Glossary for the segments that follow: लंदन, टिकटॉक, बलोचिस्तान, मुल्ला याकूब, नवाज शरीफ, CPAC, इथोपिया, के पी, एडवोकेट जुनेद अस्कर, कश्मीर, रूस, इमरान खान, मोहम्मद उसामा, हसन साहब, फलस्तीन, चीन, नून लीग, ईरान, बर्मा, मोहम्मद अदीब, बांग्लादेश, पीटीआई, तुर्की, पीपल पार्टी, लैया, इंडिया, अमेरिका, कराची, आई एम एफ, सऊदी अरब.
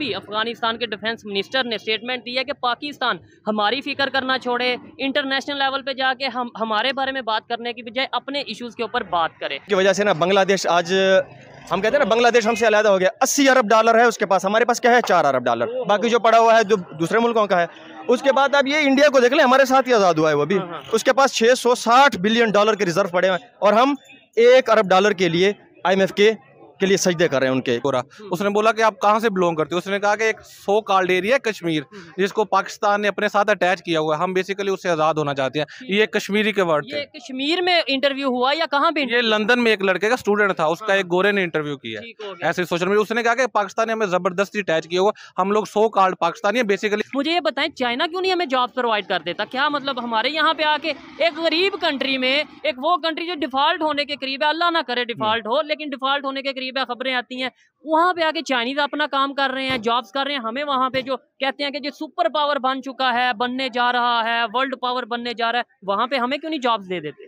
P, Afghanistan के defence minister ने statement दी है कि पाकिस्तान हमारी फिक्र करना छोड़े, इंटरनेशनल लेवल पे जाके हम हमारे बारे में बात करने की बजाय अपने इश्यूज़ के ऊपर बात करें। की वजह से ना बांग्लादेश आज, हम कहते हैं ना बांग्लादेश हमसे अलहदा हो गया। 80 अरब डॉलर है उसके पास, हमारे पास क्या है 4 अरब डॉलर, बाकी जो पड़ा हुआ है जो दूसरे मुल्कों का है। उसके बाद आप ये इंडिया को देख लें, हमारे साथ ही आज़ाद हुआ है वो भी, उसके पास 660 बिलियन डॉलर के रिजर्व पड़े हैं और हम 1 अरब डॉलर के लिए IMF के लिए सजदे कर रहे हैं उनके। उसने बोला कि आप कहाँ से बिलोंग करते हो, उसने कहा कि एक सो कॉल्ड एरिया है कश्मीर, जिसको पाकिस्तान ने अपने साथ अटैच किया हुआ है, हम बेसिकली उससे आज़ाद होना चाहते हैं। ये कश्मीरी के वर्ड थे। कश्मीर में इंटरव्यू हुआ या कहाँ पे? ये लंदन में एक लड़के का स्टूडेंट था, उसका एक गोरे ने इंटरव्यू किया ऐसे सोशल मीडिया। उसने कहा कि पाकिस्तान ने हमें ज़बरदस्ती अटैच किया हुआ, हम लोग सो कॉल्ड पाकिस्तानी है बेसिकली। मुझे ये बताएं, चाइना क्यों नहीं हमें जॉब प्रोवाइड कर देता? क्या मतलब हमारे यहाँ पे आके एक गरीब कंट्री में, एक वो कंट्री जो डिफॉल्ट होने के करीब है, अल्लाह ना करे डिफॉल्ट हो, लेकिन डिफॉल्ट होने के खबरें आती हैं, वहां पे आके चाइनीज अपना काम कर रहे हैं, जॉब्स कर रहे हैं। हमें वहां पे जो कहते हैं कि जो सुपर पावर बन चुका है, बनने जा रहा है, वर्ल्ड पावर बनने जा रहा है, वहां पे हमें क्यों नहीं जॉब्स दे देते?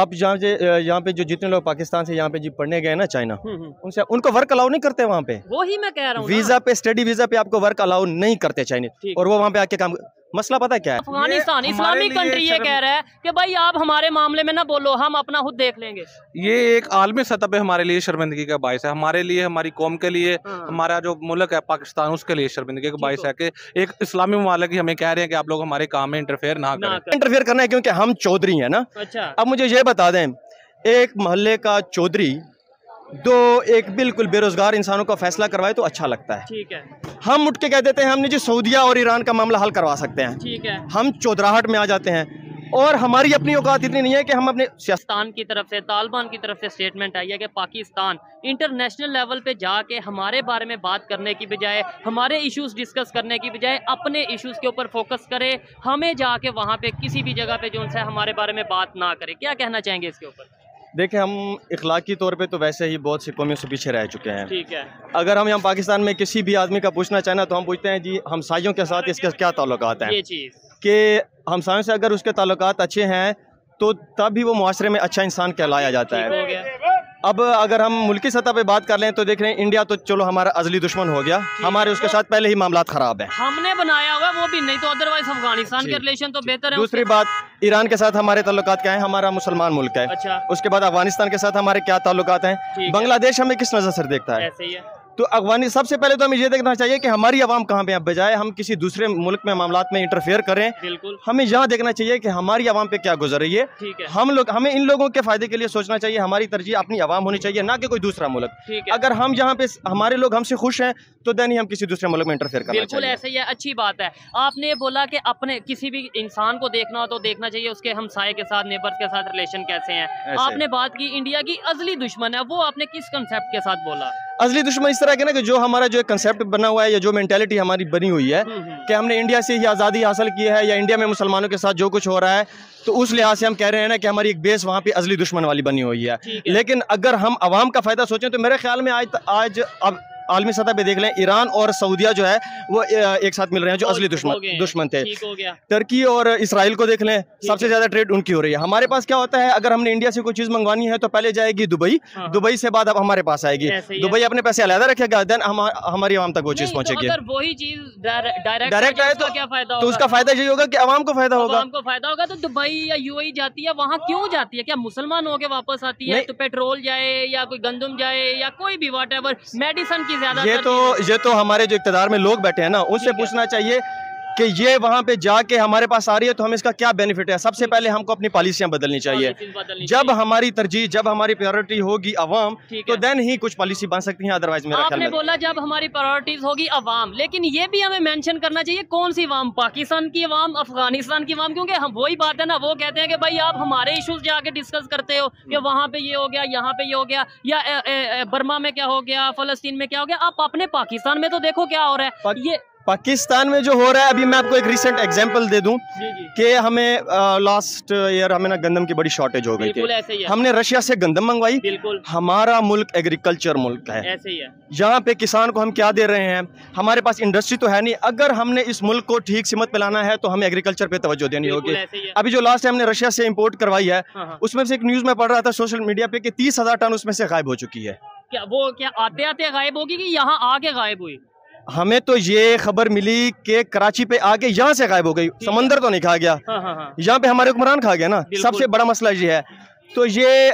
आप यहाँ पे जो जितने लोग पाकिस्तान से यहाँ पे जी पढ़ने गए ना चाइना, उनसे उनको वर्क अलाउ नहीं करते वहाँ पे। वो ही मैं कह रहा हूँ, वीजा पे, स्टडी वीजा पे आपको वर्क अलाउ नहीं करते चाइनीज, और वो वहाँ पे आके काम। मसला पता है क्या है? अफगानिस्तान इस्लामिक कंट्री ये कह रहा है कि भाई आप हमारे मामले में ना बोलो, हम अपना खुद देख लेंगे। ये एक आलमी सतह पे हमारे लिए शर्मिंदगी का बायस है, हमारे लिए, हमारी कौम के लिए, हमारा जो मुल्क है पाकिस्तान उसके लिए शर्मिंदगी का बायस है कि एक इस्लामी मुमालिक हमें कह रहे हैं कि आप लोग हमारे काम में इंटरफेयर ना करें। इंटरफेयर करना है क्योंकि हम चौधरी है ना। अब मुझे ये बता दें, एक मोहल्ले का चौधरी दो एक बिल्कुल बेरोजगार इंसानों का फैसला करवाए तो अच्छा लगता है। ठीक है, हम उठ के कह देते हैं हमने जी सऊदीया और ईरान का मामला हल करवा सकते हैं। ठीक है, हम चौधराहट में आ जाते हैं और हमारी अपनी औकात इतनी नहीं है कि हम अपने। पाकिस्तान की तरफ से, तालिबान की तरफ से स्टेटमेंट आई है कि पाकिस्तान इंटरनेशनल लेवल पे जाके हमारे बारे में बात करने की बजाय, हमारे इश्यूज डिस्कस करने की बजाय अपने इश्यूज के ऊपर फोकस करे, हमें जाके वहाँ पे किसी भी जगह पे जो उनसे हमारे बारे में बात ना करे। क्या कहना चाहेंगे इसके ऊपर? देखिए, हम इखलाकी तौर पे तो वैसे ही बहुत सी कौमियों से पीछे रह चुके हैं। ठीक है, अगर हम यहाँ पाकिस्तान में किसी भी आदमी का पूछना चाहें तो हम पूछते हैं जी हमसायों के साथ इसके क्या ताल्लुकात हैं। ये चीज़ कि हमसायों से अगर उसके ताल्लुकात अच्छे हैं तो तब भी वो मुआशरे में अच्छा इंसान कहलाया जाता है। अब अगर हम मुल्की सतह पे बात कर लें तो देख रहे हैं इंडिया तो चलो हमारा अजली दुश्मन हो गया, हमारे उसके साथ पहले ही मामला ख़राब है, हमने बनाया हुआ वो भी नहीं, तो अदरवाइज अफगानिस्तान के रिलेशन तो बेहतर है। दूसरी बात, ईरान के साथ हमारे ताल्लुकात क्या है, हमारा मुसलमान मुल्क है। अच्छा, उसके बाद अफगानिस्तान के साथ हमारे क्या ताल्लुकात हैं, बांग्लादेश हमें किस नज़र से देखता है। तो अफगानी सबसे पहले तो हमें ये देखना चाहिए कि हमारी आवाम कहाँ पे है, बजाय हम किसी दूसरे मुल्क में मामला में इंटरफेयर करें। बिल्कुल, हमें यहाँ देखना चाहिए कि हमारी आवाम पे क्या गुजर रही है। हम लोग, हमें इन लोगों के फायदे के लिए सोचना चाहिए, हमारी तरजीह अपनी आवाम होनी चाहिए ना कि कोई दूसरा मुल्क। अगर हम यहाँ पे, हमारे लोग हमसे खुश हैं तो दैन हम किसी दूसरे मुल्क में इंटरफेयर करें। बिल्कुल ऐसे ही है, अच्छी बात है। आपने बोला कि अपने किसी भी इंसान को देखना हो तो देखना चाहिए उसके हमसाये के साथ, नेबर्स के साथ रिलेशन कैसे हैं। आपने बात की इंडिया की अजली दुश्मन है, वो आपने किस कंसेप्ट के साथ बोला? असली दुश्मन इस तरह के ना कि जो हमारा जो कंसेप्ट बना हुआ है या जो मेंटेलिटी हमारी बनी हुई है कि हमने इंडिया से ही आज़ादी हासिल की है या इंडिया में मुसलमानों के साथ जो कुछ हो रहा है, तो उस लिहाज से हम कह रहे हैं ना कि हमारी एक बेस वहाँ पे असली दुश्मन वाली बनी हुई है। लेकिन अगर हम आवाम का फ़ायदा सोचें तो मेरे ख्याल में आज अब आलमी सतह पे देख लें, ईरान और सऊदीया जो है वो एक साथ मिल रहे हैं जो असली दुश्मन थे। तुर्की और इस्राइल को देख लें, सबसे ज्यादा ट्रेड उनकी हो रही है। हमारे पास क्या होता है, अगर हमने इंडिया से कोई चीज मंगवानी है तो पहले जाएगी दुबई, दुबई से बाद अब हमारे पास आएगी, दुबई अपने पैसे अलहदा रखेगा, देन हमारी आवाम तक वो चीज पहुंचेगी। अगर वही चीज डायरेक्ट आए तो उसका फायदा यही होगा कि आवाम को फायदा होगा, आवाम को फायदा होगा। तो दुबई या यूएई जाती है, वहाँ क्यों जाती है? क्या मुसलमान होके वापस आती है? तो पेट्रोल जाए या कोई गंदम जाए या कोई भी व्हाटएवर मेडिसिन की ये तो हमारे जो इक्तदार में लोग बैठे हैं ना, उनसे पूछना चाहिए कि ये वहाँ पे जाके हमारे पास आ रही है तो हमें इसका क्या बेनिफिट है। सबसे पहले हमको अपनी पॉलिसियाँ बदलनी चाहिए। जब हमारी तरजीह, जब हमारी प्रायोरिटी होगी अवाम, तो देन ही कुछ पॉलिसी बन सकती है। अदरवाइज मेरा ख्याल है, आपने बोला जब हमारी प्रायोरिटीज होगी अवाम, लेकिन ये भी हमें मेंशन करना चाहिए कौन सी अवाम, पाकिस्तान की अवाम, अफगानिस्तान की अवाम, क्योंकि हम वही बात है ना, वो कहते हैं कि भाई आप हमारे इशूज जाके डिस्कस करते हो कि वहाँ पे ये हो गया, यहाँ पे ये हो गया, या बर्मा में क्या हो गया, फलस्तीन में क्या हो गया। आप अपने पाकिस्तान में तो देखो क्या हो रहा है। ये पाकिस्तान में जो हो रहा है, अभी मैं आपको एक रिसेंट एग्जांपल दे दूं कि हमें लास्ट ईयर हमें ना गंदम की बड़ी शॉर्टेज हो गई थी। हमने रशिया से गंदम मंगवाई। हमारा मुल्क एग्रीकल्चर मुल्क है, यहाँ पे किसान को हम क्या दे रहे हैं, हमारे पास इंडस्ट्री तो है नहीं। अगर हमने इस मुल्क को ठीक सिमत पे लाना है तो हमें एग्रीकल्चर पे तवज्जो देनी होगी। अभी जो लास्ट हमने रशिया से इम्पोर्ट करवाई है, उसमें से एक न्यूज में पढ़ रहा था सोशल मीडिया पे कि 30,000 टन उसमें से गायब हो चुकी है। क्या वो आते आते गायब होगी कि यहाँ आके गायब हुई? हमें तो ये खबर मिली कि कराची पे आके यहाँ से गायब हो गई, समंदर तो नहीं खा गया, यहाँ पे हमारे हुक्मरान खा गया ना, सबसे बड़ा मसला ये है। तो ये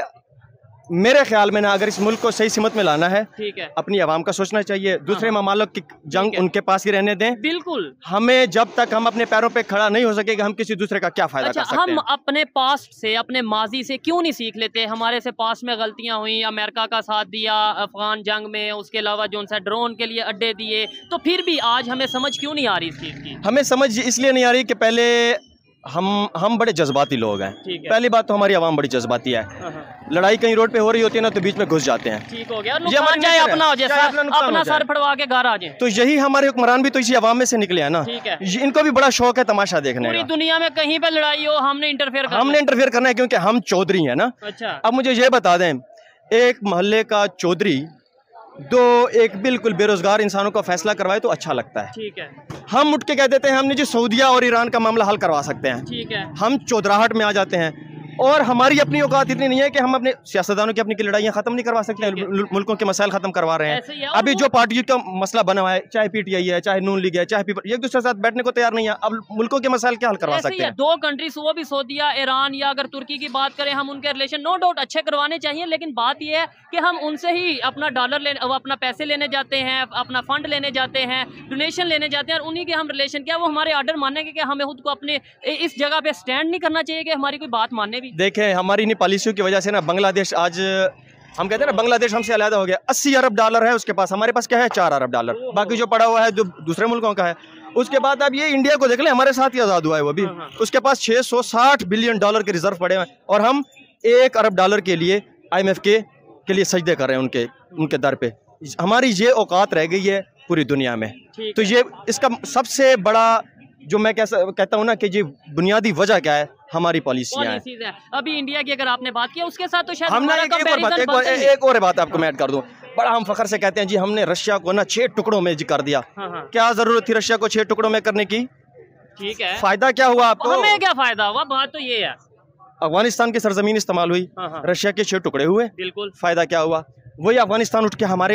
मेरे ख्याल में ना, अगर इस मुल्क को सही सिमत में लाना है, ठीक है, अपनी आवाम का सोचना चाहिए, दूसरे ममालिक की जंग उनके पास ही रहने दें। बिल्कुल, हमें जब तक हम अपने पैरों पे खड़ा नहीं हो सकेगा हम किसी दूसरे का क्या फायदा कर सकते हैं? हम अपने पास्ट से, अपने माजी से क्यों नहीं सीख लेते? हमारे से पास्ट में गलतियां हुई, अमेरिका का साथ दिया अफगान जंग में, उसके अलावा जो उनसे ड्रोन के लिए अड्डे दिए, तो फिर भी आज हमें समझ क्यों नहीं आ रही इस चीज़ की? हमें समझ इसलिए नहीं आ रही कि पहले हम बड़े जज्बाती लोग हैं। पहली बात तो हमारी आवाम बड़ी जज्बाती है, लड़ाई कहीं रोड पे हो रही होती है ना तो बीच में घुस जाते हैं, ठीक हो गया, अपना सर फड़वा के घर आ जाए। तो यही हमारे हुक्मरान भी तो इसी आवाम में से निकले हैं ना, इनको भी बड़ा शौक है तमाशा देखने का। पूरी दुनिया में कहीं पर लड़ाई हो हमने इंटरफेयर करना है क्योंकि हम चौधरी है ना। अब मुझे ये बता दें, एक मोहल्ले का चौधरी दो एक बिल्कुल बेरोजगार इंसानों का फैसला करवाए तो अच्छा लगता है, ठीक है। हम उठ के कह देते हैं हमने जी सऊदीया और ईरान का मामला हल करवा सकते हैं, ठीक है, हम चौधराहट में आ जाते हैं। और हमारी अपनी औकात इतनी नहीं है कि हम अपने सियासतदानों की अपनी लड़ाइयाँ खत्म नहीं करवा सकते हैं, मुल्कों के मसाइल खत्म करवा रहे हैं। अभी जो पार्टियों का मसला बना हुआ है, चाहे पीटीआई है, चाहे नून लीग है, चाहे पीपल, एक दूसरे के साथ बैठने को तैयार नहीं है। अब मुल्कों के मसाइल क्या हल करवा सकते हैं? दो कंट्रीज, वो भी सऊदीया, ईरान या अगर तुर्की की बात करें, हम उनके रिलेशन नो डाउट अच्छे करवाने चाहिए, लेकिन बात यह है कि हम उनसे ही अपना डॉलर, अपना पैसे लेने जाते हैं, अपना फंड लेने जाते हैं, डोनेशन लेने जाते हैं, और उन्हीं के हम रिलेशन क्या वो हमारे ऑर्डर मानेंगे? कि हमें खुद को अपने इस जगह पे स्टैंड नहीं करना चाहिए कि हमारी कोई बात मानने? देखें, हमारी इन पॉलिसियों की वजह से ना बांग्लादेश आज, हम कहते हैं ना बांग्लादेश हमसे अलग हो गया। 80 अरब डॉलर है उसके पास, हमारे पास क्या है 4 अरब डॉलर, बाकी जो पड़ा हुआ है जो दूसरे मुल्कों का है। उसके बाद आप ये इंडिया को देख लें, हमारे साथ ही आज़ाद हुआ है वो भी, उसके पास 660 बिलियन डॉलर के रिजर्व पड़े हैं और हम 1 अरब डॉलर के लिए IMF के लिए सजदे कर रहे हैं उनके दर पे। हमारी ये औकात रह गई है पूरी दुनिया में। तो ये इसका सबसे बड़ा जो मैं कहता हूँ ना कि ये बुनियादी वजह क्या है, हमारी पॉलिसियाँ हैं। अभी इंडिया की अगर आपने बात की उसके साथ तो शायद हमने एक और बात आपको मैं ऐड कर दूँ, बड़ा हम फखर से कहते हैं जी हमने रशिया को ना 6 टुकड़ों में जी कर दिया। क्या जरूरत थी रशिया को 6 टुकड़ों में करने की? ठीक है, फायदा क्या हुआ आपको? हमें क्या फायदा हुआ? बात तो ये है, अफगानिस्तान की सरजमीन इस्तेमाल हुई, रशिया के 6 टुकड़े हुए, बिल्कुल, फायदा क्या हुआ? वही अफगानिस्तान उठ के हमारे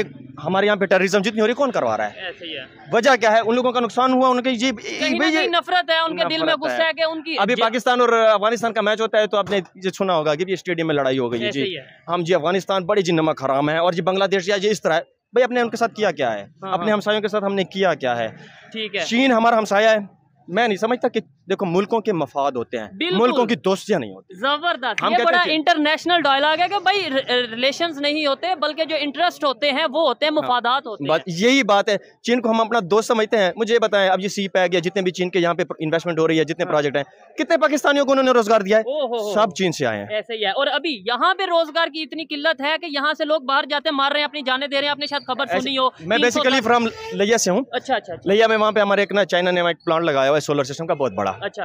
यहाँ पे टेररिज्म जितनी हो रही कौन करवा रहा है? ऐसे ही है। वजह क्या है? उन लोगों का नुकसान हुआ, उनके ये नफरत है, उनके दिल में गुस्सा है कि उनकी। अभी पाकिस्तान और अफगानिस्तान का मैच होता है तो आपने ये सुना होगा कि स्टेडियम में लड़ाई हो गई है जी, हम जी अफगानिस्तान बड़े जी नमक हराम है और जी बांग्लादेश या जी इस तरह। भाई अपने उनके साथ किया क्या है, अपने हमसायों के साथ हमने किया क्या है? ठीक है, चीन हमारा हमसाया है, मैं नहीं समझता कि देखो मुल्कों के मफाद होते हैं, मुल्कों की दोस्तियां नहीं होती। जबरदस्त, ये बड़ा इंटरनेशनल डायलॉग है कि भाई रिलेशंस नहीं होते बल्कि जो इंटरेस्ट होते हैं वो होते हैं, मफादात होते हैं। यही बात है, चीन को हम अपना दोस्त समझते हैं। मुझे बताएं, अब ये CPAC या जितने भी चीन के यहाँ पे इन्वेस्टमेंट हो रही है, जितने प्रोजेक्ट हैं, कितने पाकिस्तानियों को उन्होंने रोजगार दिया है? सब चीन से आए हैं। ऐसे ही है, और अभी यहाँ पे रोजगार की इतनी किल्लत है कि यहाँ से लोग बाहर जाते मार रहे हैं, अपनी जाने दे रहे हैं। आपने शायद खबर सुनी हो, मैं बेसिकली फ्रॉम लैया से हूँ। अच्छा, लैया में वहाँ पे हमारे एक ना चाइना ने प्लांट लगाया हुआ है सोलर सिस्टम का, बहुत बड़ा। अच्छा,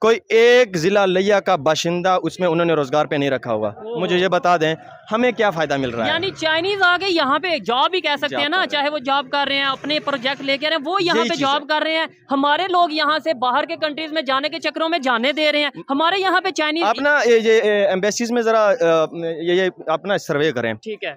कोई एक जिला लिया का बाशिंदा उसमें उन्होंने रोजगार पे नहीं रखा हुआ। मुझे ये बता दें हमें क्या फायदा मिल रहा है? यानी चाइनीज आगे यहाँ पे जॉब ही कह सकते हैं ना, चाहे वो जॉब कर रहे हैं, अपने प्रोजेक्ट लेके आ रहे हैं, वो यहाँ पे जॉब कर रहे हैं। हमारे लोग यहाँ से बाहर के कंट्रीज में जाने के चक्रों में जाने दे रहे हैं। हमारे यहाँ पे चाइनीज अपना एम्बेसीज में जरा ये अपना सर्वे करें, ठीक है,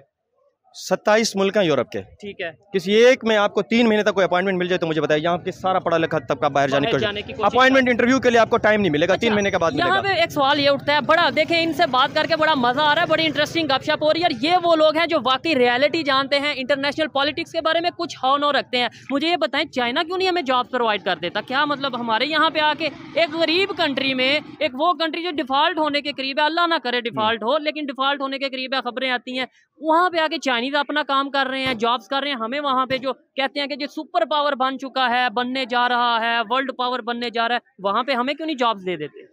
27 मुल्क हैं यूरोप के, ठीक है, किसी एक में आपको 3 महीने तक कोई अपॉइंटमेंट मिल जाए तो मुझे बताइए। यहाँ के सारा पढ़ा लिखा तबका बाहर जाने की अपॉइंटमेंट इंटरव्यू के लिए आपको टाइम नहीं मिलेगा। अच्छा, 3 महीने के बाद यहाँ पे एक सवाल ये उठता है, बड़ा देखें इनसे बात करके बड़ा मजा आ रहा है, बड़ी इंटरेस्टिंग गपशप हो रही है। ये वो लोग हैं जो वाकई रियलिटी जानते हैं, इंटरनेशनल पॉलिटिक्स के बारे में कुछ हाव-भाव रखते हैं। मुझे ये बताएं चाइना क्यों नहीं हमें जॉब प्रोवाइड कर देता? क्या मतलब हमारे यहाँ पे आके एक गरीब कंट्री में, एक वो कंट्री जो डिफॉल्ट होने के करीब है, अल्लाह ना करे डिफॉल्ट हो, लेकिन डिफॉल्ट होने के करीब है, खबरें आती हैं, वहाँ पे आके चाइनीज अपना काम कर रहे हैं, जॉब्स कर रहे हैं। हमें वहाँ पे जो कहते हैं कि जो सुपर पावर बन चुका है, बनने जा रहा है, वर्ल्ड पावर बनने जा रहा है, वहाँ पे हमें क्यों नहीं जॉब्स दे देते?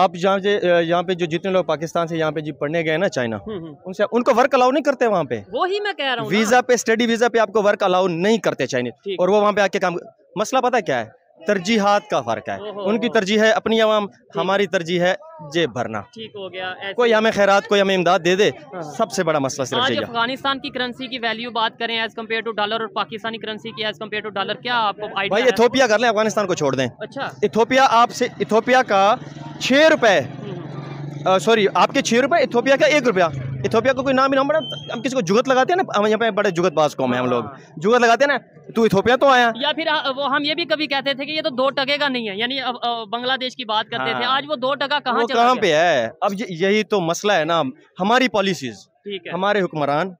आप यहाँ पे जो जितने लोग पाकिस्तान से यहाँ पे जी पढ़ने गए ना चाइना, उनसे उनको वर्क अलाउ नहीं करते वहाँ पे। वो ही मैं कह रहा हूँ, वीजा पे, स्टडी वीजा पे आपको वर्क अलाउ नहीं करते चाइनीज, और वो वहाँ पे आके काम। मसला पता क्या है? तरजीहात का फर्क है। उनकी तरजीह है अपनी आवाम, हमारी तरजीह है जेब भरना। ठीक हो गया, कोई हमें खैरात, कोई हमें इमदाद दे दे, सबसे बड़ा मसला सिर्फ आज। अफगानिस्तान की करेंसी की वैल्यू बात करें एज कम्पेयर टू डॉलर और पाकिस्तानी करेंसी की एज कम्पेयर टू डॉलर, क्या आपको आइडिया? भाई इथोपिया कर लें, अफगानिस्तान को छोड़ दें। अच्छा, इथोपिया आपसे, इथोपिया का 6 रुपए, सॉरी आपके 6 रुपए, इथोपिया का 1 रुपया, इथोपिया को कोई नाम ही ना बड़ा, हम किसी को जुगत लगाते हैं ना, हम यहाँ पे बड़े जुगतबाज कौम है, हम लोग जुगत लगाते हैं ना, तू इथोपिया तो आया। या फिर वो हम ये भी कभी कहते थे कि ये तो 2 टके का नहीं है, यानी बांग्लादेश की बात करते थे, आज वो 2 टका कहाँ पे है। अब यही तो मसला है ना, हमारी पॉलिसीज, हमारे हुक्मरान,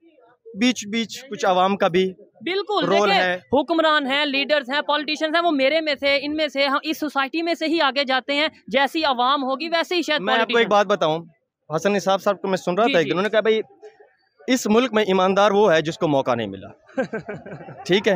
बीच बीच कुछ आवाम का भी बिल्कुल रोल है। हुक्मरान हैं, लीडर्स हैं, पॉलिटिशियंस हैं, वो मेरे में से, इनमें से, हम इस सोसाइटी में से ही आगे जाते हैं। जैसी आवाम होगी वैसे ही शायद। मैं आपको एक बात बताऊं, हसन साहब को मैं सुन रहा था, उन्होंने कहा भाई इस मुल्क में ईमानदार वो है जिसको मौका नहीं मिला। ठीक है,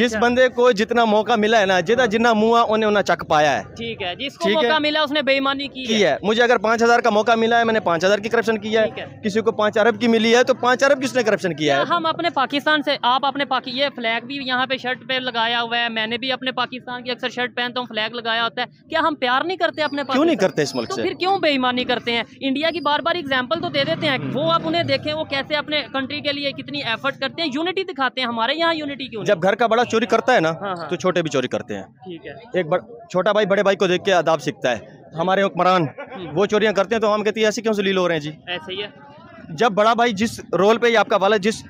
जिस बंदे को जितना मौका मिला है ना, जितना जितना मुआ उन्हें उन्हें चक पाया है। ठीक है, जिसको मौका मिला उसने बेईमानी की है। मुझे अगर 5,000 का मौका मिला है, मैंने 5,000 की करप्शन किया है, किसी को 5 अरब की मिली है तो 5 अरब की उसने करप्शन किया है। हम अपने पाकिस्तान से, आप अपने ये फ्लैग भी यहाँ पे शर्ट पे लगाया हुआ है, मैंने भी अपने पाकिस्तान की अक्सर शर्ट पहनता हूँ, फ्लैग लगाया होता है। क्या हम प्यार नहीं करते अपने? क्यों नहीं करते इस मुल्क से, फिर क्यों बेईमानी करते हैं? इंडिया की बार बार एग्जाम्पल तो दे देते हैं, वो आप उन्हें देखें वो कैसे अपने कंट्री के लिए कितनी एफर्ट करते हैं, यूनिटी दिखाते हैं। हमारे यहाँ यूनिटी क्यों? जब घर का बड़ा चोरी करता है ना, तो छोटे भी चोरी करते हैं। ठीक है, एक छोटा भाई बड़े भाई को देख के आदाब सीखता है। हमारे हुक्मरान वो चोरियां करते हैं तो हम कहते हैं ऐसे क्यों जलील हो रहे हैं जी, ऐसे ही है। जब बड़ा भाई जिस रोल पे, आपका वाला जिस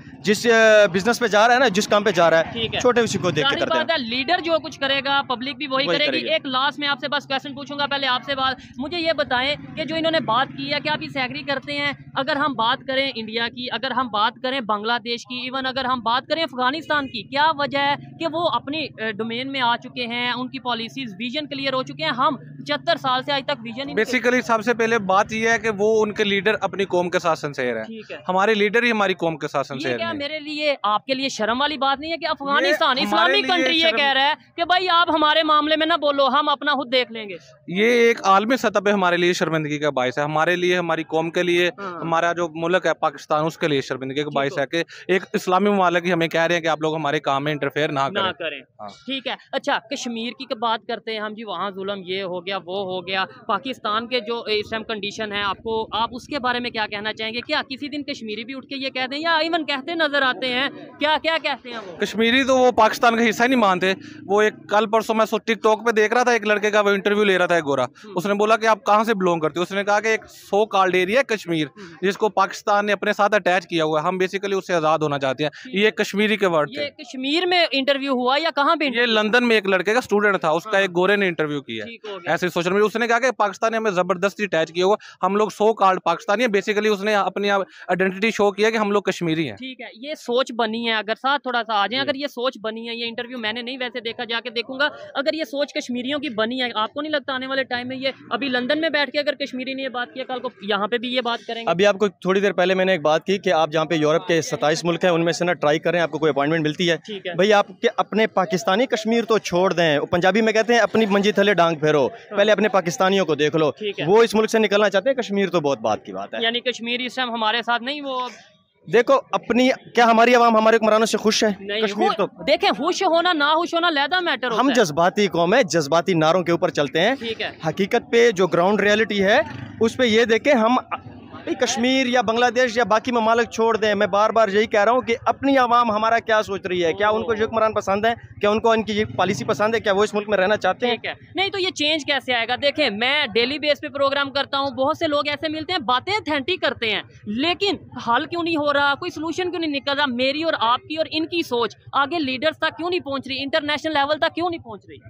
बिजनेस पे जा रहा है ना, जिस काम पे जा रहा है, छोटे उसी को देख के करते हैं। लीडर जो कुछ करेगा पब्लिक भी वही करेगी। एक लास्ट में आपसे बस क्वेश्चन पूछूंगा, पहले आपसे बात मुझे ये बताएं कि जो इन्होंने बात की है, क्या आप इससे एग्री करते हैं? अगर हम बात करें इंडिया की, अगर हम बात करें बांग्लादेश की, इवन अगर हम बात करें अफगानिस्तान की, क्या वजह है कि वो अपनी डोमेन में आ चुके हैं, उनकी पॉलिसीज विजन क्लियर हो चुके हैं? हम 75 साल से आज तक विजन। बेसिकली सबसे पहले बात यह है कि वो उनके लीडर अपनी कौम के साथ सिंसेयर है, हमारे लीडर ही हमारी कौम के साथ सिंसेयर है। मेरे लिए आपके लिए शर्म वाली बात नहीं है कि अफगानिस्तान इस्लामिक कंट्री ये कह रहा है कि भाई आप हमारे मामले में ना बोलो, हम अपना खुद देख लेंगे? ये एक आलमी सतह पे हमारे लिए शर्मिंदगी का बायस है, हमारे लिए, हमारी कौम के लिए, हमारा जो मुल्क है पाकिस्तान उसके लिए शर्मिंदगी का बायस है कि एक इस्लामी मुमालिक हमें कह रहे हैं कि आप लोग हमारे काम में इंटरफेयर ना करें। ठीक है, अच्छा कश्मीर की बात करते हैं हम जी, वहाँ जुल्म ये हो गया वो हो गया, पाकिस्तान के जो इस टाइम कंडीशन है, आपको आप उसके बारे में क्या कहना चाहेंगे? क्या किसी दिन कश्मीरी भी उठ के ये कह दें या इवन कहते नजर आते हैं? क्या क्या कहते हैं वो कश्मीरी? तो वो पाकिस्तान का हिस्सा नहीं मानते। वो एक कल परसों मैं टिकटॉक पे देख रहा था, एक लड़के का वो इंटरव्यू ले रहा था, एक गोरा, उसने बोला कि आप कहाँ से बिलोंग करते हो? उसने कहा कि एक सो कॉल्ड एरिया है कश्मीर, जिसको पाकिस्तान ने अपने साथ अटैच किया हुआ है, हम बेसिकली उससे आजाद होना चाहते हैं। ये कश्मीरी के वर्ड थे। कश्मीर में इंटरव्यू हुआ या कहाँ पे? ये लंदन में एक लड़के का स्टूडेंट था, उसका एक गोरे ने इंटरव्यू किया ऐसे सोशल मीडिया। उसने कहा कि पाकिस्तान ने हमें जबरदस्ती अटैच किया हुआ, हम लोग सो कॉल्ड पाकिस्तानी है। बेसिकली उसने अपनी आइडेंटिटी शो किया कि हम लोग कश्मीरी हैं। ठीक है, ये सोच बनी है, अगर साथ थोड़ा सा आ जाए, अगर ये सोच बनी है, ये इंटरव्यू मैंने नहीं वैसे देखा, जाके देखूंगा, अगर ये सोच कश्मीरियों की बनी है, आपको नहीं लगता आने वाले टाइम में ये, अभी लंदन में बैठ के अगर कश्मीरी ने ये बात किया, कल को यहाँ पे भी ये बात करेंगे? अभी आपको थोड़ी देर पहले मैंने एक बात की कि आप जहाँ पे यूरोप के 27 मुल्क हैं उनमें से ना ट्राई करें, आपको कोई अपॉइंटमेंट मिलती है भाई, आपके अपने पाकिस्तानी कश्मीर तो छोड़ दें। पंजाबी में कहते हैं अपनी मंजी थले डांग फेरो, पहले अपने पाकिस्तानियों को देख लो, वो इस मुल्क से निकलना चाहते हैं। कश्मीर तो बहुत बात की बात है, यानी कश्मीर इस टाइम हमारे साथ नहीं। वो देखो अपनी, क्या हमारी आवाम हमारे हुक्मरानों से खुश है? कश्मीर तो देखें, खुश होना ना खुश होना लैदा मैटर होता है। हम जज्बाती कौम है, जज्बाती नारों के ऊपर चलते हैं। ठीक है, हकीकत पे जो ग्राउंड रियलिटी है उस पे ये देखें। हम कश्मीर या बांग्लादेश या बाकी ममालिक छोड़ दें, मैं बार बार यही कह रहा हूँ कि अपनी आवाम हमारा क्या सोच रही है, क्या उनको जो हुक्मरान पसंद है, क्या उनको इनकी ये पॉलिसी पसंद है, क्या वो इस मुल्क में रहना चाहते हैं? नहीं तो ये चेंज कैसे आएगा? देखें, मैं डेली बेस पे प्रोग्राम करता हूँ, बहुत से लोग ऐसे मिलते हैं, बातें अथेंटिक करते हैं, लेकिन हल क्यों नहीं हो रहा, कोई सोल्यूशन क्यों नहीं निकल रहा? मेरी और आपकी और इनकी सोच आगे लीडर्स तक क्यों नहीं पहुँच रही, इंटरनेशनल लेवल तक क्यों नहीं पहुँच रही?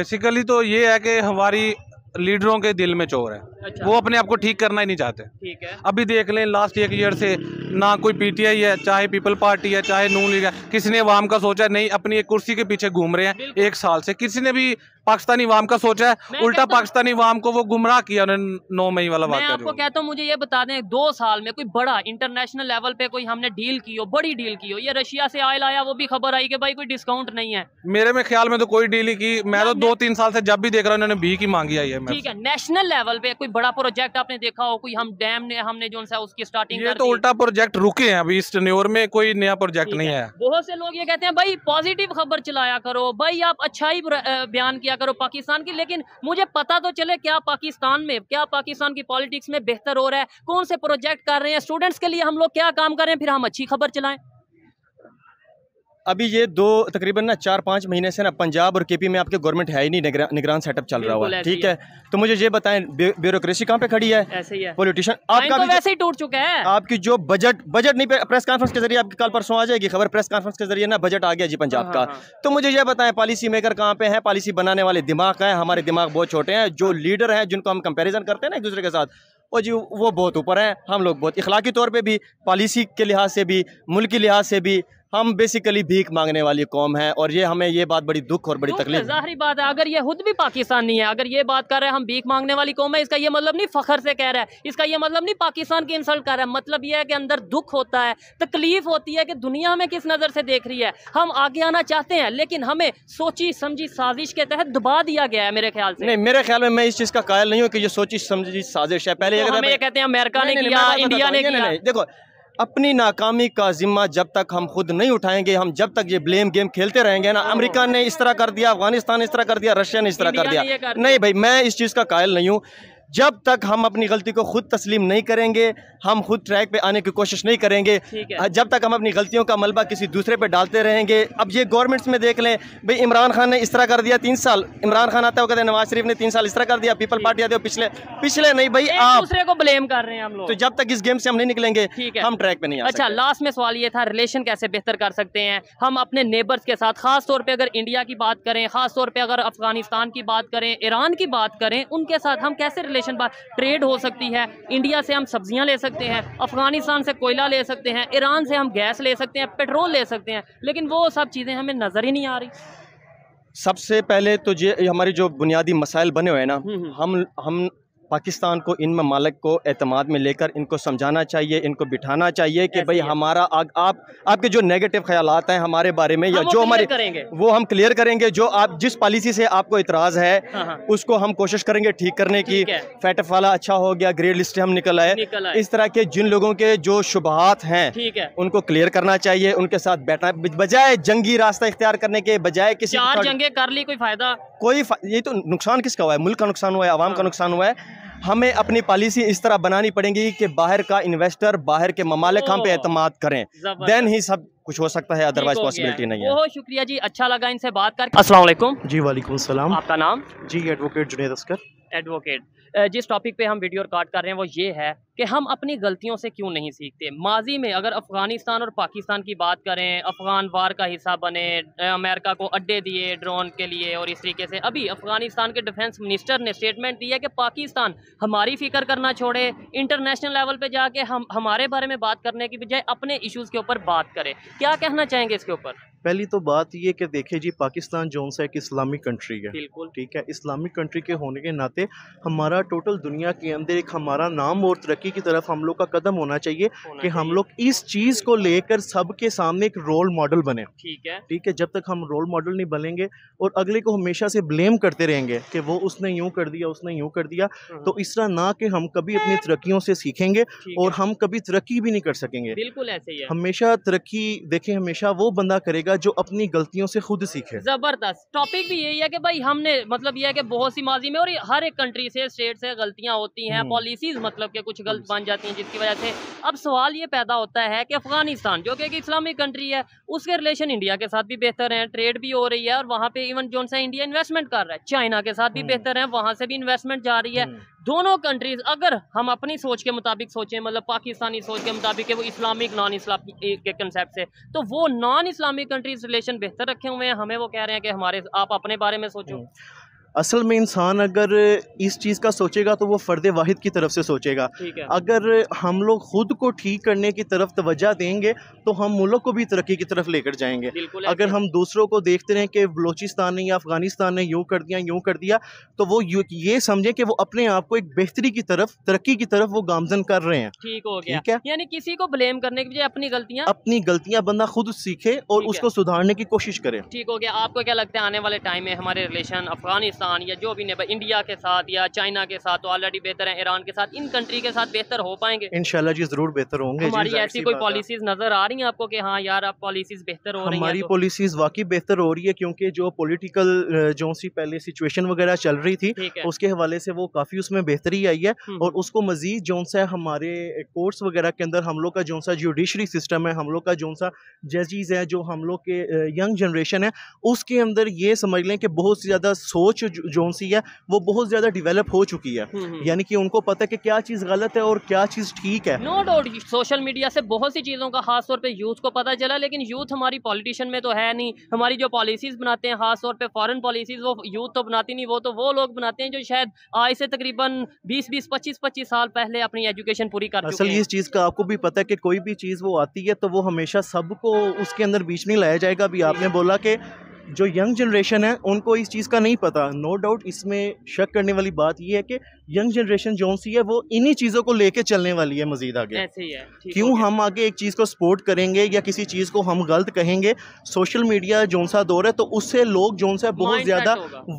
बेसिकली तो ये है कि हमारी लीडरों के दिल में चोर है। अच्छा। वो अपने आप को ठीक करना ही नहीं चाहते। ठीक है, अभी देख लें लास्ट 1 ईयर से ना कोई पीटीआई है, चाहे पीपल पार्टी है, चाहे नून लीग है, किसी ने अवाम का सोचा नहीं, अपनी एक कुर्सी के पीछे घूम रहे हैं 1 साल से। किसी ने भी पाकिस्तानी अवाम का सोचा है, उल्टा पाकिस्तानी अवाम को वो गुमराह किया उन्होंने 9 मई वाला बात। मैं आपको कहता हूँ, मुझे ये बता दें 2 साल में कोई बड़ा इंटरनेशनल लेवल पे कोई हमने डील की हो, बड़ी डील की हो? ये रशिया से ऑयल आया, वो भी खबर आई कि भाई कोई डिस्काउंट नहीं है। मेरे में ख्याल में तो कोई डील ही की, मैं तो 2-3 साल से जब भी देख रहा हूँ उन्होंने भी की मांगी आई है। ठीक है, नेशनल लेवल पे कोई बड़ा प्रोजेक्ट आपने देखा हो, कोई हम डैम ने हमने जो सा उसकी स्टार्टिंग, ये तो उल्टा प्रोजेक्ट रुके हैं, अभी इस टेन्योर में कोई नया प्रोजेक्ट नहीं है। बहुत से लोग ये कहते हैं भाई पॉजिटिव खबर चलाया करो, भाई आप अच्छा ही बयान किया करो पाकिस्तान की, लेकिन मुझे पता तो चले क्या पाकिस्तान में, क्या पाकिस्तान की पॉलिटिक्स में बेहतर हो रहा है, कौन से प्रोजेक्ट कर रहे हैं, स्टूडेंट्स के लिए हम लोग क्या काम कर रहे हैं, फिर हम अच्छी खबर चलाएं। अभी ये दो तकरीबन ना 4-5 महीने से ना पंजाब और के पी में आपके गवर्नमेंट है ही नहीं, निगरान सेटअप चल रहा हुआ, ठीक है। तो मुझे ये बताएं ब्यूरोक्रेसी कहाँ पे खड़ी है, ऐसे ही है पॉलिटिशियन आपका भी वैसे ही टूट चुका है। आपकी जो बजट नहीं, प्रेस कॉन्फ्रेंस के जरिए आपकी कल परसों आ जाएगी खबर, प्रेस कॉन्फ्रेंस के जरिए ना बजट आ गया जी पंजाब का। तो मुझे ये बताएं पॉलिसी मेकर कहाँ पे है, पॉलिसी बनाने वाले दिमाग है, हमारे दिमाग बहुत छोटे हैं। जो लीडर है जिनको हम कंपेरिजन करते हैं ना एक दूसरे के साथ, और जी वो बहुत ऊपर हैं, हम लोग बहुत इखलाकी तौर पे भी, पॉलिसी के लिहाज से भी, मुल्क के लिहाज से भी हम बेसिकली भीख मांगने वाली कौम है। और ये हमें ये बात बड़ी दुख और बड़ी तकलीफ, जाहिर बात है। अगर ये खुद भी पाकिस्तानी है, अगर ये बात कर रहे हैं हम भीख मांगने वाली कौम है, इसका ये मतलब नहीं फखर से कह रहा है, इसका ये मतलब नहीं पाकिस्तान की इंसल्ट कर रहा है। मतलब ये है कि अंदर दुख होता है, तकलीफ होती है कि दुनिया में किस नज़र से देख रही है। हम आगे आना चाहते हैं लेकिन हमें सोची समझी साजिश के तहत दबा दिया गया है। मेरे ख्याल से नहीं, मेरे ख्याल में मैं इस चीज़ का कायल नहीं हूँ कि ये सोची समझी साजिश है। पहले ये कहते हैं अमेरिका ने किया, इंडिया ने किया। देखो, अपनी नाकामी का जिम्मा जब तक हम खुद नहीं उठाएंगे, हम जब तक ये ब्लेम गेम खेलते रहेंगे ना, अमेरिका ने इस तरह कर दिया, अफगानिस्तान ने इस तरह कर दिया, रशिया ने इस तरह कर दिया, नहीं भाई मैं इस चीज़ का कायल नहीं हूँ। जब तक हम अपनी गलती को खुद तस्लीम नहीं करेंगे, हम खुद ट्रैक पे आने की कोशिश नहीं करेंगे, जब तक हम अपनी गलतियों का मलबा किसी दूसरे पे डालते रहेंगे। अब ये गवर्नमेंट्स में देख लें भाई, इमरान खान ने इस तरह कर दिया 3 साल, इमरान खान आता है वो कहते हैं नवाज शरीफ ने 3 साल इस तरह कर दिया, पीपल पार्टी आते हो पिछले नहीं भाई आप दूसरे को ब्लेम कर रहे हैं हम लोग। तो जब तक इस गेम से हम नहीं निकलेंगे हम ट्रैक पर नहीं आएंगे। अच्छा, लास्ट में सवाल ये था, रिलेशन कैसे बेहतर कर सकते हैं हम अपने नेबर्स के साथ, खास तौर पर अगर इंडिया की बात करें, खास तौर पर अगर अफगानिस्तान की बात करें, ईरान की बात करें, उनके साथ हम कैसे ट्रेड हो सकती है। इंडिया से हम सब्जियां ले सकते हैं, अफगानिस्तान से कोयला ले सकते हैं, ईरान से हम गैस ले सकते हैं, पेट्रोल ले सकते हैं, लेकिन वो सब चीज़ें हमें नज़र ही नहीं आ रही। सबसे पहले तो ये हमारी जो बुनियादी मसाइल बने हुए हैं ना, हम पाकिस्तान को इन ममालिक को एतमाद में लेकर इनको समझाना चाहिए, इनको बिठाना चाहिए कि भाई हमारा आपके जो नेगेटिव ख्यालात हैं हमारे बारे में, या जो हमारे वो हम क्लियर करेंगे। जो आप जिस पॉलिसी से आपको इतराज़ है उसको हम कोशिश करेंगे ठीक करने की। फैटफ वाला अच्छा हो गया, ग्रेड लिस्ट हम निकल आए, इस तरह के जिन लोगों के जो शुबहात हैं उनको क्लियर करना चाहिए, उनके साथ बैठना, बजाय जंगी रास्ता इख्तियार करने के, बजाय किसी जंगे कर ली कोई फ़ायदा कोई ये तो नुकसान किसका हुआ है, मुल्क का नुकसान हुआ है, आवाम का नुकसान हुआ है। हमें अपनी पॉलिसी इस तरह बनानी पड़ेगी कि बाहर का इन्वेस्टर, बाहर के ममालिक हम पे एतमाद करें, देन ही सब कुछ हो सकता है, अदरवाइज पॉसिबिलिटी नहीं है। बहुत शुक्रिया जी, अच्छा लगा इनसे बात करके। अस्सलाम वालेकुम जी। वालेकुम सलाम। आपका नाम जी? एडवोकेट जुनेद अस्कर। एडवोकेट, जिस टॉपिक पे हम वीडियो रिकॉर्ड कर रहे हैं वो ये है कि हम अपनी गलतियों से क्यों नहीं सीखते। माजी में अगर अफगानिस्तान और पाकिस्तान की बात करें, अफगान वार का हिस्सा बने, अमेरिका को अड्डे दिए ड्रोन के लिए, और इस तरीके से अभी अफगानिस्तान के डिफेंस मिनिस्टर ने स्टेटमेंट दी है कि पाकिस्तान हमारी फ़िक्र करना छोड़े, इंटरनेशनल लेवल पे जाके हम हमारे बारे में बात करने की बजाय अपने इशूज़ के ऊपर बात करें। क्या कहना चाहेंगे इसके ऊपर? पहली तो बात ये कि देखिए जी, पाकिस्तान जोन सा एक इस्लामिक कंट्री है, बिल्कुल ठीक है। इस्लामिक कंट्री के होने के नाते हमारा टोटल दुनिया के अंदर एक हमारा नाम और तरक्की की तरफ हम लोग का कदम होना चाहिए कि हम लोग इस चीज़ को लेकर सबके सामने एक रोल मॉडल बने, ठीक है ठीक है। जब तक हम रोल मॉडल नहीं बनेंगे और अगले को हमेशा से ब्लेम करते रहेंगे कि वो उसने यूँ कर दिया, उसने यूँ कर दिया, तो इस तरह ना कि हम कभी अपनी तरक्कियों से सीखेंगे और हम कभी तरक्की भी नहीं कर सकेंगे। बिल्कुल ऐसे ही है, हमेशा तरक्की देखें, हमेशा वो बंदा करेगा जो अपनी गलतियों से खुद सीखे। जबरदस्त टॉपिक भी यही है कि भाई हमने मतलब यह है कि बहुत सी माजी में और हर एक कंट्री से, स्टेट से गलतियां होती हैं, पॉलिसीज मतलब कि कुछ गलत बन जाती हैं, जिसकी वजह से अब सवाल ये पैदा होता है कि अफगानिस्तान जो कि एक इस्लामिक कंट्री है, उसके रिलेशन इंडिया के साथ भी बेहतर है, ट्रेड भी हो रही है, और वहाँ पे इवन जो इंडिया इन्वेस्टमेंट कर रहा है, चाइना के साथ भी बेहतर है, वहाँ से भी इन्वेस्टमेंट जा रही है। दोनों कंट्रीज अगर हम अपनी सोच के मुताबिक सोचें, मतलब पाकिस्तानी सोच के मुताबिक है, वो इस्लामिक नॉन इस्लामिक के कंसेप्ट से, तो वो नॉन इस्लामिक कंट्रीज रिलेशन बेहतर रखे हुए हैं। हमें वो कह रहे हैं कि हमारे आप अपने बारे में सोचो। असल में इंसान अगर इस चीज़ का सोचेगा तो वो फ़र्द वाहिद की तरफ से सोचेगा। अगर हम लोग ख़ुद को ठीक करने की तरफ तवज्जो देंगे तो हम मुल्क को भी तरक्की की तरफ लेकर जाएंगे। अगर हम दूसरों को देखते रहें कि बलोचिस्तान ने या अफगानिस्तान ने यूँ कर दिया तो वो ये समझें कि वो अपने आप को एक बेहतरी की तरफ, तरक्की की तरफ वो गामजन कर रहे हैं। ठीक हो गया, ठीक है। यानी किसी को ब्लेम करने की बजाय अपनी गलतियाँ बंदा खुद सीखे और उसको सुधारने की कोशिश करे। ठीक हो गया। आपको क्या लगता है आने वाले टाइम में हमारे रिलेशन अफगानिस्तान पाकिस्तान या जो भी नेबर इंडिया के साथ या चाइना के साथ तो ऑलरेडी बेहतर है, ईरान के साथ, इन कंट्री के साथ बेहतर हो पाएंगे इंशाल्लाह जी, जरूर बेहतर होंगे। हमारी ऐसी कोई पॉलिसीज नजर आ रही हैं आपको कि हाँ यार आप पॉलिसीज बेहतर हो रही हैं? हमारी पॉलिसीज वाकई बेहतर हो रही है क्योंकि जो पॉलिटिकल जो सी पहले सिचुएशन वगैरह चल रही थी उसके हवाले से वो काफ़ी उसमें बेहतरी आई है और उसको मजीद जो सा हमारे कोर्ट्स वगैरह के अंदर हम लोग का जो सा जुडिशरी सिस्टम है, हम लोग का जो सा जजेस है, जो हम लोग के यंग जनरेशन है उसके अंदर ये समझ लें कि बहुत ज़्यादा सोच जो सी है वो बहुत ज़्यादा डिवेलप हो चुकी है, यानी कि उनको पता है कि क्या चीज़ गलत है और क्या चीज़ ठीक है। नो डाउट सोशल मीडिया से बहुत सी चीज़ों का खासतौर पर यूथ को पता चला, लेकिन यूथ हमारी पॉलिटिशियन में तो है नहीं, हमारी जो पॉलिसीज़ बनाते हैं खासतौर पर फॉरेन पॉलिसीज़ वो यूथ तो बनाती नहीं, वो तो वो लोग बनाते हैं जो शायद आज से तकरीबन 20-25 साल पहले अपनी एजुकेशन पूरी कर चुके हैं। इस चीज़ का आपको भी पता है कि कोई भी चीज़ वो आती है तो वो हमेशा सबको उसके अंदर बीच नहीं लाया जाएगा। अभी आपने बोला कि जो यंग जनरेशन है उनको इस चीज़ का नहीं पता, नो डाउट इसमें शक करने वाली बात यह है कि यंग जनरेशन जो सी है वो इन्हीं चीज़ों को लेके चलने वाली है मजीद आगे। ऐसे ही है, क्यों हम आगे एक चीज़ को सपोर्ट करेंगे या किसी चीज़ को हम गलत कहेंगे? सोशल मीडिया जो सा दौर है तो उससे लोग जो सा बहुत ज़्यादा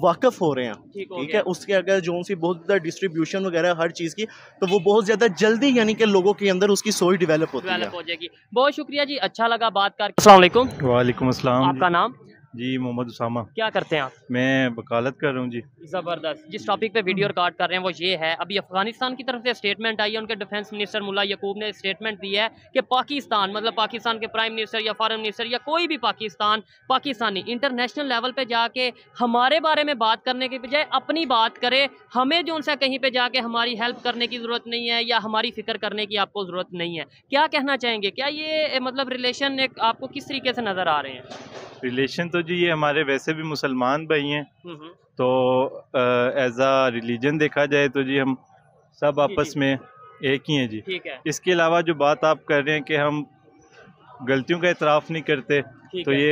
वाकफ़ हो रहे हैं, ठीक है, उसके अगर जो सी बहुत ज़्यादा डिस्ट्रीब्यूशन वगैरह हर चीज़ की तो वो बहुत ज़्यादा जल्दी यानी कि लोगों के अंदर उसकी सोच डिवेलप हो जाएगी। बहुत शुक्रिया जी, अच्छा लगा बात करके। अस्सलाम वालेकुम। वालेकुम अस्सलाम। आपका नाम? जी मोहम्मद उसामा। क्या करते हैं आप? मैं वकालत कर रहा हूँ जी। ज़बरदस्त। जिस टॉपिक पे वीडियो रिकॉर्ड कर रहे हैं वो ये है, अभी अफगानिस्तान की तरफ से स्टेटमेंट आई है, उनके डिफेंस मिनिस्टर मुल्ला याकूब ने स्टेटमेंट दी है कि पाकिस्तान मतलब पाकिस्तान के प्राइम मिनिस्टर या फॉरेन मिनिस्टर या कोई भी पाकिस्तानी इंटरनेशनल लेवल पर जाके हमारे बारे में बात करने के बजाय अपनी बात करे, हमें जो उनसे कहीं पर जाके हमारी हेल्प करने की ज़रूरत नहीं है या हमारी फ़िक्र करने की आपको ज़रूरत नहीं है। क्या कहना चाहेंगे, क्या ये मतलब रिलेशन एक आपको किस तरीके से नज़र आ रहे हैं? रिलेशन तो जी ये हमारे वैसे भी मुसलमान भाई हैं तो एज आ रिलीजन देखा जाए तो जी हम सब आपस में एक ही हैं जी। इसके अलावा जो बात आप कर रहे हैं कि हम गलतियों का इतराफ़ नहीं करते तो ये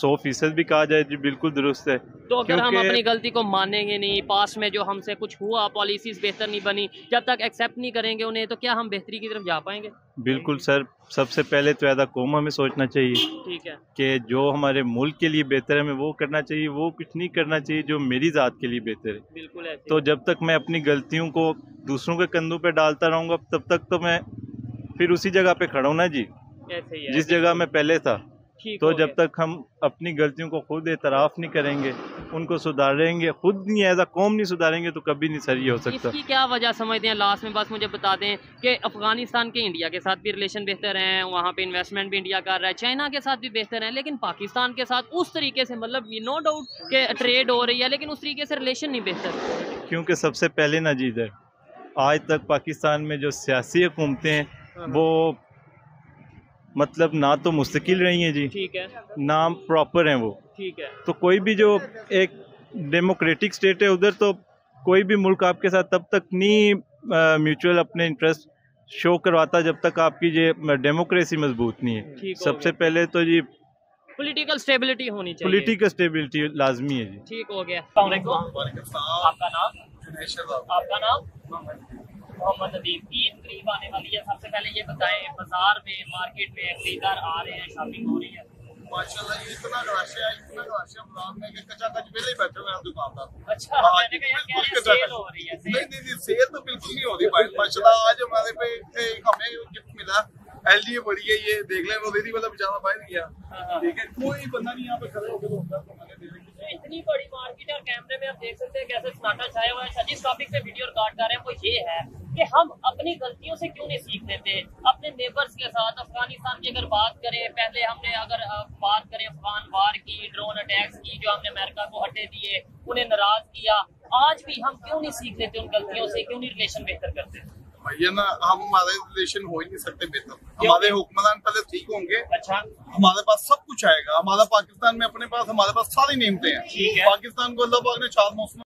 100% भी कहा जाए जी बिल्कुल दुरुस्त है। तो अगर हम अपनी गलती को मानेंगे नहीं, पास में जो हमसे कुछ हुआ पॉलिसीज़ बेहतर नहीं बनी, जब तक एक्सेप्ट नहीं करेंगे उन्हें तो क्या हम बेहतरी की तरफ जा पाएंगे? बिल्कुल सर, सबसे पहले तो ऐसा कौम हमें सोचना चाहिए, ठीक है, कि जो हमारे मुल्क के लिए बेहतर है हमें वो करना चाहिए, वो कुछ नहीं करना चाहिए जो मेरी ज़ात के लिए बेहतर है। बिल्कुल। तो जब तक मैं अपनी गलतियों को दूसरों के कंधों पर डालता रहूँगा तब तक तो मैं फिर उसी जगह पर खड़ा हूँ ना जी जिस जगह मैं पहले था। तो जब तक हम अपनी गलतियों को खुद एतराफ़ नहीं करेंगे, उनको सुधारेंगे खुद नहीं, एज अ कौम नहीं सुधारेंगे तो कभी नहीं सर ये हो सकता। इसकी क्या वजह समझते हैं? लास्ट में बस मुझे बता दें कि अफगानिस्तान के इंडिया के साथ भी रिलेशन बेहतर हैं, वहाँ पे इन्वेस्टमेंट भी इंडिया कर रहा है, चाइना के साथ भी बेहतर है, लेकिन पाकिस्तान के साथ उस तरीके से मतलब नो डाउट के ट्रेड हो रही है लेकिन उस तरीके से रिलेशन नहीं बेहतर, क्योंकि सबसे पहले ना जी सर आज तक पाकिस्तान में जो सियासी हुकूमतें हैं वो मतलब ना तो मुस्तकिल रही हैं जी, ठीक है, ना प्रॉपर हैं वो, ठीक है। तो कोई भी जो एक डेमोक्रेटिक स्टेट है उधर तो कोई भी मुल्क आपके साथ तब तक नहीं म्यूचुअल अपने इंटरेस्ट शो करवाता जब तक आपकी ये डेमोक्रेसी मजबूत नहीं है। सबसे पहले तो जी पॉलिटिकल स्टेबिलिटी होनी चाहिए, पॉलिटिकल स्टेबिलिटी लाजमी है जी। ठीक हो गया। आपका नाम? आपका नाम? मोहम्मद अदीब। ईद करीब आने वाली है, सबसे पहले ये बताएं बाजार में मार्केट में खरीदार आ रहे हैं, शॉपिंग हो रही है? माशाल्लाह ये इतना रश है, इतना रश है बाजार में कि कच्चा-कच पहले ही बैठे हुए हैं दुकानदार। अच्छा, मैंने कहा क्या सेल हो रही है? नहीं सेल तो बिल्कुल नहीं हो रही भाई, माशाल्लाह आज हमारे पे हमें गिफ्ट मिला एलडी बड़ी है, ये देख लें वो दीदी वाला बेचारा बाहर गया, ठीक है, कोई बंदा नहीं यहाँ पे खड़ा होकर बोलता है हमारे देख। इतनी बड़ी मार्केट और कैमरे में आप देख सकते हैं कैसे सन्नाटा छाया हुआ है। जिस टॉपिक पे वीडियो रिकॉर्ड कर रहे हैं वो ये है कि हम अपनी गलतियों से क्यों नहीं सीख लेते अपने नेबर्स के साथ। अफगानिस्तान की अगर बात करें, पहले हमने अगर बात करें अफगान वार की, ड्रोन अटैक्स की, जो हमने अमेरिका को हटे दिए, उन्हें नाराज किया, आज भी हम क्यों नहीं सीख लेते उन गलतियों से, क्यों नहीं रिलेशन बेहतर करते? भैया ना हम हमारे रिलेशन हो ही नहीं सकते बेहतर, हमारे हुक्मरान पहले ठीक होंगे। अच्छा, हमारे पास सब कुछ आएगा, हमारा पाकिस्तान में अपने पास हमारे पास सारी नेमतें हैं, पाकिस्तान को अल्लाह पाक ने 4 मौसम